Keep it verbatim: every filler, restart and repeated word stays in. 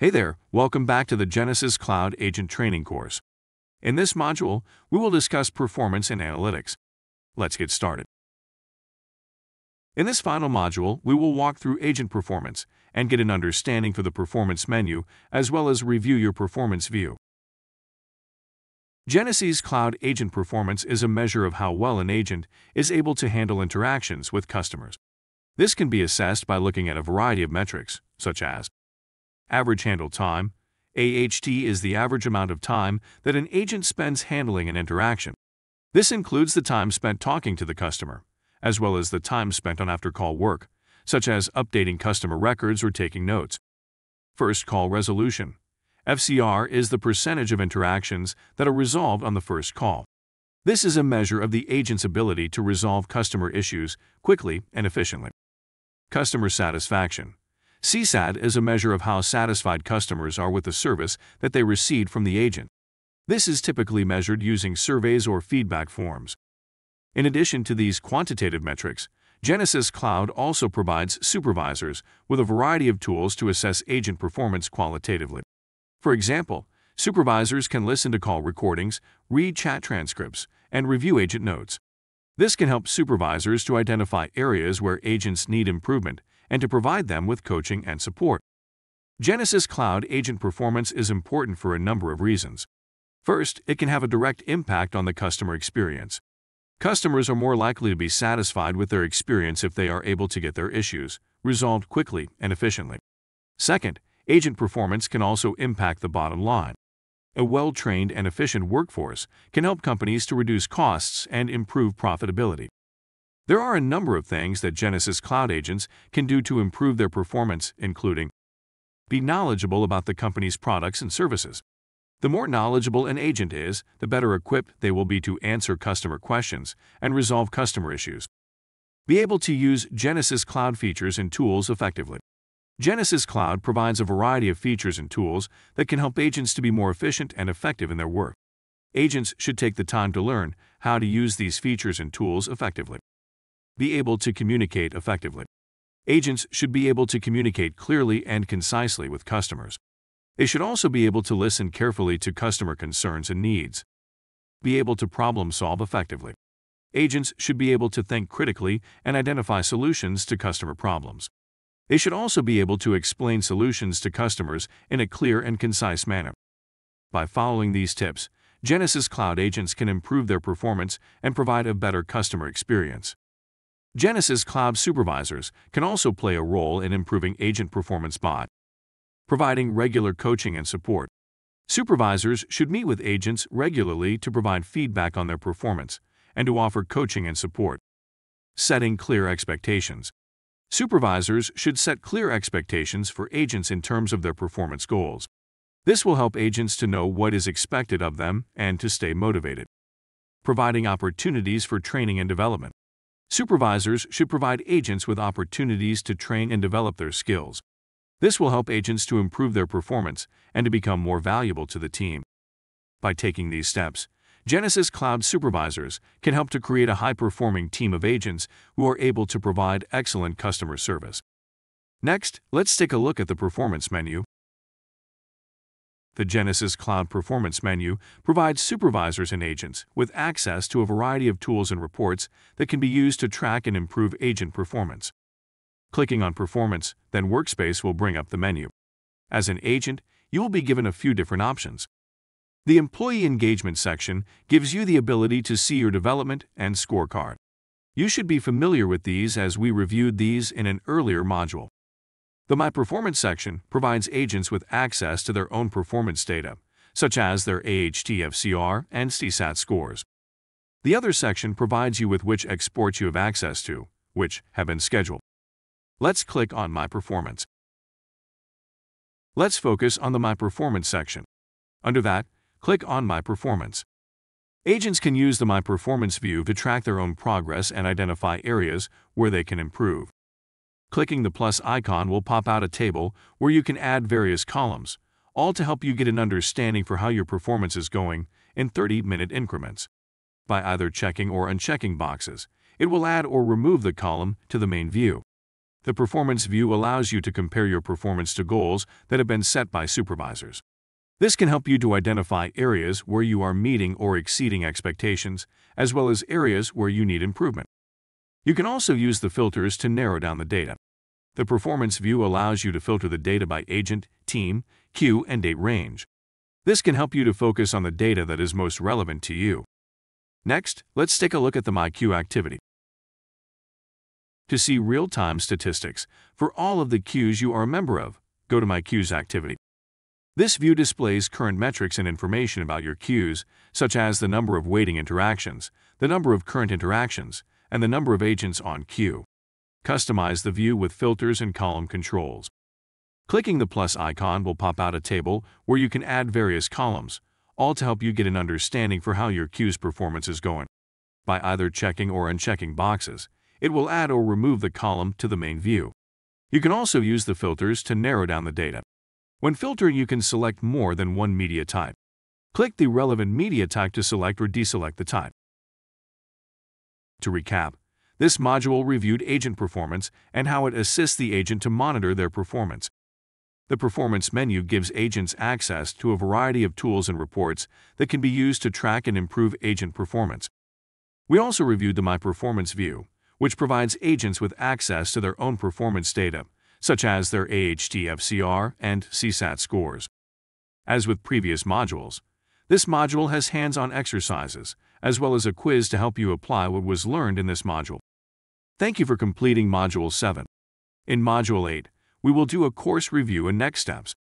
Hey there, welcome back to the Genesys Cloud Agent training course. In this module, we will discuss performance and analytics. Let's get started. In this final module, we will walk through agent performance and get an understanding for the performance menu as well as review your performance view. Genesys Cloud Agent performance is a measure of how well an agent is able to handle interactions with customers. This can be assessed by looking at a variety of metrics, such as average handle time. A H T is the average amount of time that an agent spends handling an interaction. This includes the time spent talking to the customer, as well as the time spent on after-call work, such as updating customer records or taking notes. First call resolution. F C R is the percentage of interactions that are resolved on the first call. This is a measure of the agent's ability to resolve customer issues quickly and efficiently. Customer satisfaction. C SAT is a measure of how satisfied customers are with the service that they received from the agent. This is typically measured using surveys or feedback forms. In addition to these quantitative metrics, Genesys Cloud also provides supervisors with a variety of tools to assess agent performance qualitatively. For example, supervisors can listen to call recordings, read chat transcripts, and review agent notes. This can help supervisors to identify areas where agents need improvement and to provide them with coaching and support. Genesys Cloud Agent performance is important for a number of reasons. First, it can have a direct impact on the customer experience. Customers are more likely to be satisfied with their experience if they are able to get their issues resolved quickly and efficiently. Second, agent performance can also impact the bottom line. A well-trained and efficient workforce can help companies to reduce costs and improve profitability. There are a number of things that Genesys Cloud Agents can do to improve their performance, including be knowledgeable about the company's products and services. The more knowledgeable an agent is, the better equipped they will be to answer customer questions and resolve customer issues. Be able to use Genesys Cloud features and tools effectively. Genesys Cloud provides a variety of features and tools that can help agents to be more efficient and effective in their work. Agents should take the time to learn how to use these features and tools effectively. Be able to communicate effectively. Agents should be able to communicate clearly and concisely with customers. They should also be able to listen carefully to customer concerns and needs. Be able to problem solve effectively. Agents should be able to think critically and identify solutions to customer problems. They should also be able to explain solutions to customers in a clear and concise manner. By following these tips, Genesys Cloud Agents can improve their performance and provide a better customer experience. Genesys Cloud supervisors can also play a role in improving agent performance by providing regular coaching and support. Supervisors should meet with agents regularly to provide feedback on their performance and to offer coaching and support. Setting clear expectations. Supervisors should set clear expectations for agents in terms of their performance goals. This will help agents to know what is expected of them and to stay motivated. Providing opportunities for training and development. Supervisors should provide agents with opportunities to train and develop their skills. This will help agents to improve their performance and to become more valuable to the team. By taking these steps, Genesys Cloud supervisors can help to create a high-performing team of agents who are able to provide excellent customer service. Next, let's take a look at the performance menu. The Genesys Cloud Performance Menu provides supervisors and agents with access to a variety of tools and reports that can be used to track and improve agent performance. Clicking on Performance, then Workspace will bring up the menu. As an agent, you will be given a few different options. The Employee Engagement section gives you the ability to see your development and scorecard. You should be familiar with these as we reviewed these in an earlier module. The My Performance section provides agents with access to their own performance data, such as their A H T F C R and C SAT scores. The Other section provides you with which exports you have access to, which have been scheduled. Let's click on My Performance. Let's focus on the My Performance section. Under that, click on My Performance. Agents can use the My Performance view to track their own progress and identify areas where they can improve. Clicking the plus icon will pop out a table where you can add various columns, all to help you get an understanding for how your performance is going in thirty-minute increments. By either checking or unchecking boxes, it will add or remove the column to the main view. The Performance View allows you to compare your performance to goals that have been set by supervisors. This can help you to identify areas where you are meeting or exceeding expectations, as well as areas where you need improvement. You can also use the filters to narrow down the data. The Performance View allows you to filter the data by agent, team, queue, and date range. This can help you to focus on the data that is most relevant to you. Next, let's take a look at the My Queue activity. To see real-time statistics for all of the queues you are a member of, go to My Queues activity. This view displays current metrics and information about your queues, such as the number of waiting interactions, the number of current interactions, and the number of agents on queue. Customize the view with filters and column controls. Clicking the plus icon will pop out a table where you can add various columns, all to help you get an understanding for how your queue's performance is going. By either checking or unchecking boxes, it will add or remove the column to the main view. You can also use the filters to narrow down the data. When filtering, you can select more than one media type. Click the relevant media type to select or deselect the type. To recap, this module reviewed agent performance and how it assists the agent to monitor their performance. The Performance menu gives agents access to a variety of tools and reports that can be used to track and improve agent performance. We also reviewed the My Performance view, which provides agents with access to their own performance data, such as their A H T F C R and C SAT scores. As with previous modules, this module has hands-on exercises, as well as a quiz to help you apply what was learned in this module. Thank you for completing Module seven. In Module eight, we will do a course review and next steps.